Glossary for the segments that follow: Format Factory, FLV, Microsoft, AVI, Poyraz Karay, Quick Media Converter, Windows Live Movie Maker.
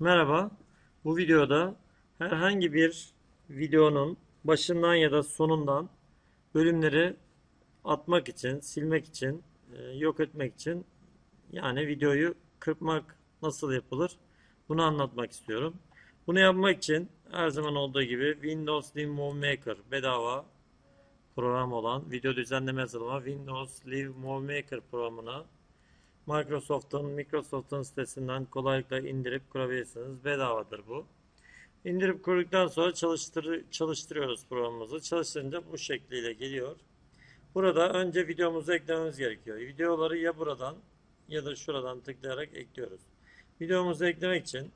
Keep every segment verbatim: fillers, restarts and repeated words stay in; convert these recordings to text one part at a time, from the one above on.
Merhaba, bu videoda herhangi bir videonun başından ya da sonundan bölümleri atmak için, silmek için, yok etmek için, yani videoyu kırpmak nasıl yapılır bunu anlatmak istiyorum. Bunu yapmak için her zaman olduğu gibi Windows Live Movie Maker bedava program olan video düzenleme yazılıma Windows Live Movie Maker programını Microsoft'un Microsoft'un sitesinden kolaylıkla indirip kurabilirsiniz. Bedavadır bu. İndirip kurduktan sonra çalıştır, çalıştırıyoruz programımızı. Çalıştırınca bu şekliyle geliyor. Burada önce videomuzu eklememiz gerekiyor. Videoları ya buradan ya da şuradan tıklayarak ekliyoruz. Videomuzu eklemek için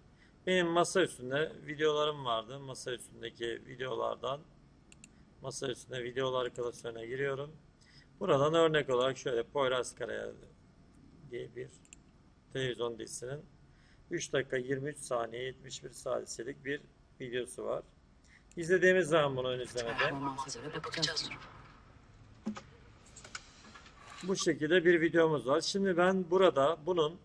benim masa üstünde videolarım vardı. Masa üstündeki videolardan masa üstünde videolar klasörüne giriyorum. Buradan örnek olarak şöyle Poyraz Karay'a diye bir televizyon dizisinin üç dakika yirmi üç saniye yetmiş bir saniyelik bir videosu var. İzlediğimiz zaman bunu ön izlemede bu şekilde bir videomuz var. Şimdi ben burada bunun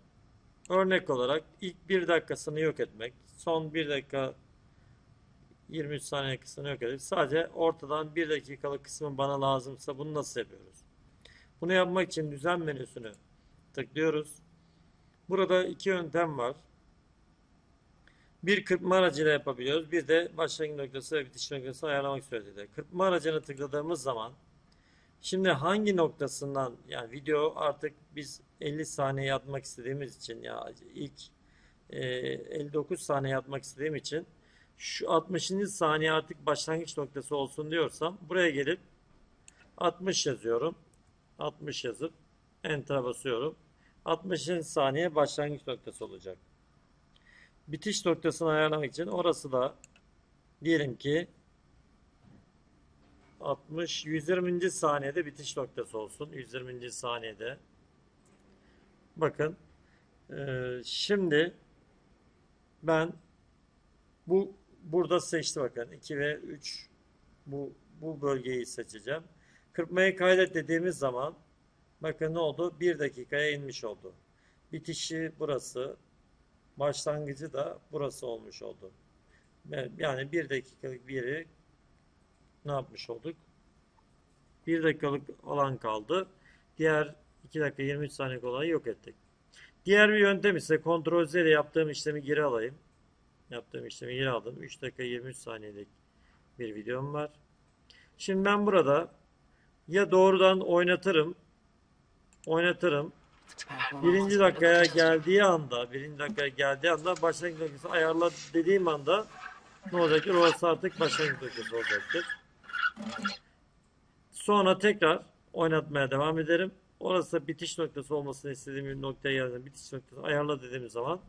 örnek olarak ilk bir dakikasını yok etmek, son bir dakika yirmi üç saniye kısmını yok edip sadece ortadan bir dakikalık kısmı bana lazımsa bunu nasıl yapıyoruz? Bunu yapmak için düzen menüsünü tıklıyoruz. Burada iki yöntem var. Bir kırpma aracıyla yapabiliyoruz. Bir de başlangıç noktası ve bitiş noktasını ayarlamak suretiyle. Kırpma aracını tıkladığımız zaman şimdi hangi noktasından, yani video artık biz elli saniye atmak istediğimiz için, ya ilk e, elli dokuz saniye atmak istediğim için şu altmışıncı saniye artık başlangıç noktası olsun diyorsam buraya gelip altmış yazıyorum. altmış yazıp Enter'a basıyorum. altmışıncı saniye başlangıç noktası olacak. Bitiş noktasını ayarlamak için orası da diyelim ki altmış yüz yirminci saniyede bitiş noktası olsun. yüz yirminci saniyede. Bakın. Ee, şimdi ben bu burada seçti bakın. iki ve üç bu bu bölgeyi seçeceğim. Kırpmayı kaydet dediğimiz zaman bakın ne oldu? bir dakikaya inmiş oldu. Bitişi burası. Başlangıcı da burası olmuş oldu. Yani bir dakikalık biri ne yapmış olduk? bir dakikalık olan kaldı. Diğer iki dakika yirmi üç saniyelik olanı yok ettik. Diğer bir yöntem ise kontrol Z ile yaptığım işlemi geri alayım. Yaptığım işlemi geri aldım. üç dakika yirmi üç saniyelik bir videom var. Şimdi ben burada ya doğrudan oynatırım oynatırım. Birinci dakikaya geldiği anda, birinci dakikaya geldiği anda başlangıç noktası ayarla dediğim anda ne olacaktır? Orası artık başlangıç noktası olacaktır. Sonra tekrar oynatmaya devam ederim. Orası bitiş noktası olmasını istediğim bir noktaya geldiğinde bitiş noktası ayarla dediğim zaman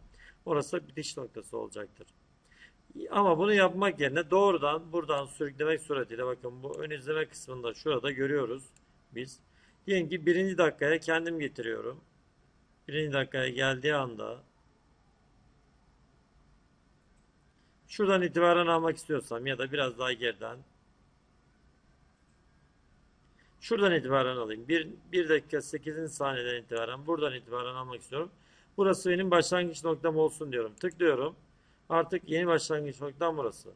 orası bitiş noktası olacaktır. Ama bunu yapmak yerine doğrudan buradan sürüklemek suretiyle bakın bu ön izleme kısmında şurada görüyoruz biz. Diyelim ki birinci dakikaya kendim getiriyorum. Birinci dakikaya geldiği anda şuradan itibaren almak istiyorsam ya da biraz daha geriden şuradan itibaren alayım. bir dakika sekizinci saniyeden itibaren buradan itibaren almak istiyorum. Burası benim başlangıç noktam olsun diyorum. Tıklıyorum. Artık yeni başlangıç noktam burası.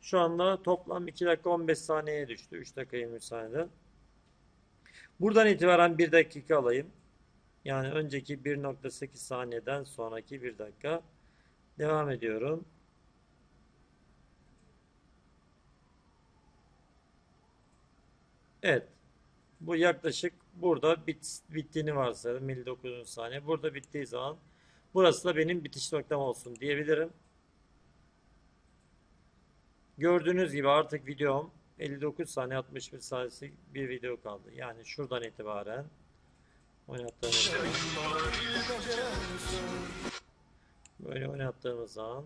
Şu anda toplam iki dakika on beş saniyeye düştü. üç dakika yirmi üç saniyeden. Buradan itibaren bir dakika alayım. Yani önceki bir nokta sekiz saniyeden sonraki bir dakika. Devam ediyorum. Evet. Bu yaklaşık burada bit, bittiğini varsayalım. elli dokuzuncu saniye. Burada bittiği zaman burası da benim bitiş noktam olsun diyebilirim. Gördüğünüz gibi artık videom elli dokuz saniye altmış bir saniyesi bir video kaldı. Yani şuradan itibaren oynattığımız böyle oynattığımız zaman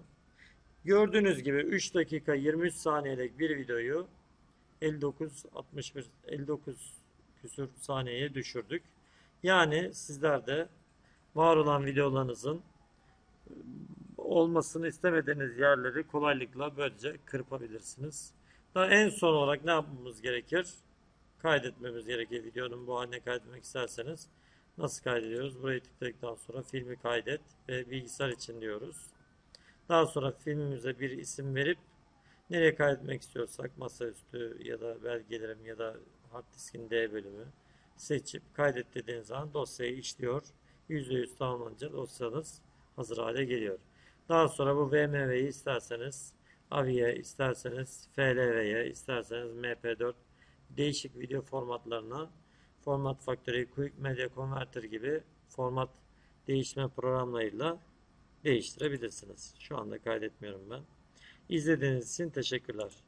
gördüğünüz gibi üç dakika yirmi üç saniyelik bir videoyu elli dokuz altmış bir elli dokuz küsur saniyeye düşürdük. Yani sizler de var olan videolarınızın olmasını istemediğiniz yerleri kolaylıkla böylece kırpabilirsiniz. Daha en son olarak ne yapmamız gerekir? Kaydetmemiz gerekir. Videonun bu haline kaydetmek isterseniz nasıl kaydediyoruz? Burayı tıkladıktan sonra filmi kaydet ve bilgisayar için diyoruz. Daha sonra filmimize bir isim verip nereye kaydetmek istiyorsak masaüstü ya da belgelerim ya da hard diskin D bölümü seçip kaydet dediğiniz zaman dosyayı işliyor. yüzde yüz tamamlanınca dosyanız hazır hale geliyor. Daha sonra bu V M V'yi isterseniz A V I'ye, isterseniz F L V'ye, isterseniz M P dört değişik video formatlarına, Format Factory, Quick Media Converter gibi format değişme programlarıyla değiştirebilirsiniz. Şu anda kaydetmiyorum ben. İzlediğiniz için teşekkürler.